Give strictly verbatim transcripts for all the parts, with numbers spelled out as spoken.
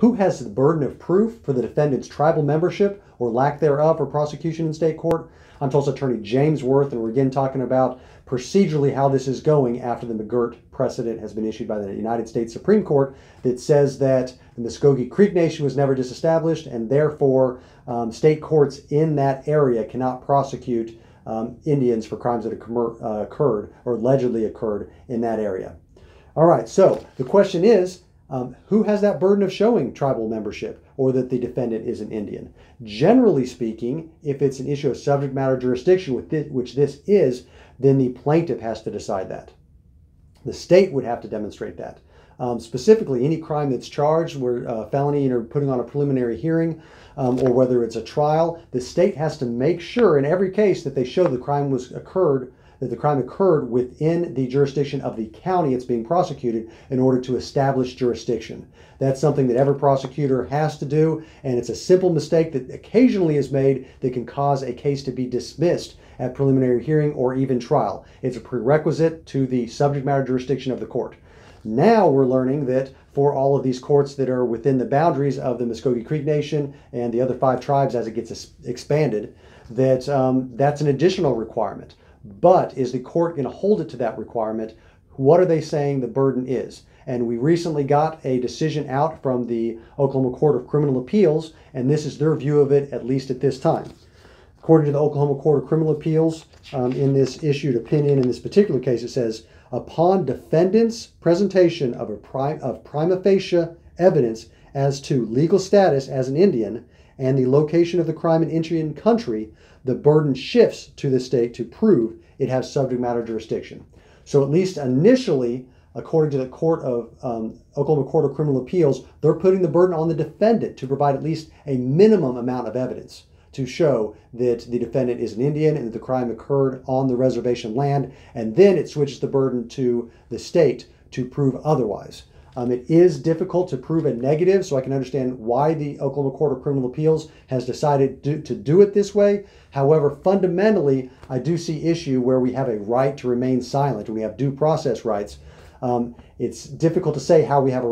Who has the burden of proof for the defendant's tribal membership or lack thereof for prosecution in state court? I'm Tulsa Attorney James Wirth, and we're again talking about procedurally how this is going after the McGirt precedent has been issued by the United States Supreme Court that says that the Muscogee Creek Nation was never disestablished, and therefore um, state courts in that area cannot prosecute um, Indians for crimes that uh, occurred or allegedly occurred in that area. All right, so the question is, Um, who has that burden of showing tribal membership or that the defendant is an Indian? Generally speaking, if it's an issue of subject matter jurisdiction, with this, which this is, then the plaintiff has to decide that. The state would have to demonstrate that. Um, specifically, any crime that's charged, where uh, felony or putting on a preliminary hearing, um, or whether it's a trial, the state has to make sure in every case that they show the crime was occurred that the crime occurred within the jurisdiction of the county it's being prosecuted in order to establish jurisdiction. That's something that every prosecutor has to do, and it's a simple mistake that occasionally is made that can cause a case to be dismissed at preliminary hearing or even trial. It's a prerequisite to the subject matter jurisdiction of the court. Now we're learning that for all of these courts that are within the boundaries of the Muscogee Creek Nation and the other five tribes as it gets expanded, that um, that's an additional requirement. But is the court going to hold it to that requirement? What are they saying the burden is? And we recently got a decision out from the Oklahoma Court of Criminal Appeals, and this is their view of it, at least at this time. According to the Oklahoma Court of Criminal Appeals, um, in this issued opinion in this particular case, it says, upon defendant's presentation of, a prime, of prima facie evidence as to legal status as an Indian, and the location of the crime in Indian country, the burden shifts to the state to prove it has subject matter jurisdiction. So at least initially, according to the Court of um, Oklahoma Court of Criminal Appeals, they're putting the burden on the defendant to provide at least a minimum amount of evidence to show that the defendant is an Indian and that the crime occurred on the reservation land, and then it switches the burden to the state to prove otherwise. Um, it is difficult to prove a negative, so I can understand why the Oklahoma Court of Criminal Appeals has decided do, to do it this way. However, fundamentally, I do see issue where we have a right to remain silent, and we have due process rights. Um, it's difficult to say how we have a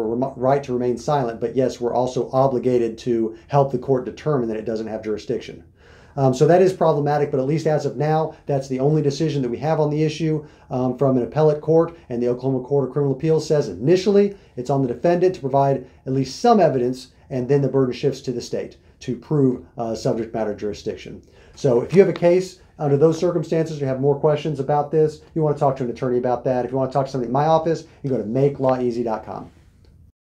right to remain silent, but yes, we're also obligated to help the court determine that it doesn't have jurisdiction. Um, so that is problematic, but at least as of now, that's the only decision that we have on the issue um, from an appellate court, and the Oklahoma Court of Criminal Appeals says initially it's on the defendant to provide at least some evidence, and then the burden shifts to the state to prove uh, subject matter jurisdiction. So if you have a case under those circumstances, you have more questions about this, you want to talk to an attorney about that, if you want to talk to somebody in my office, you go to Make Law Easy dot com.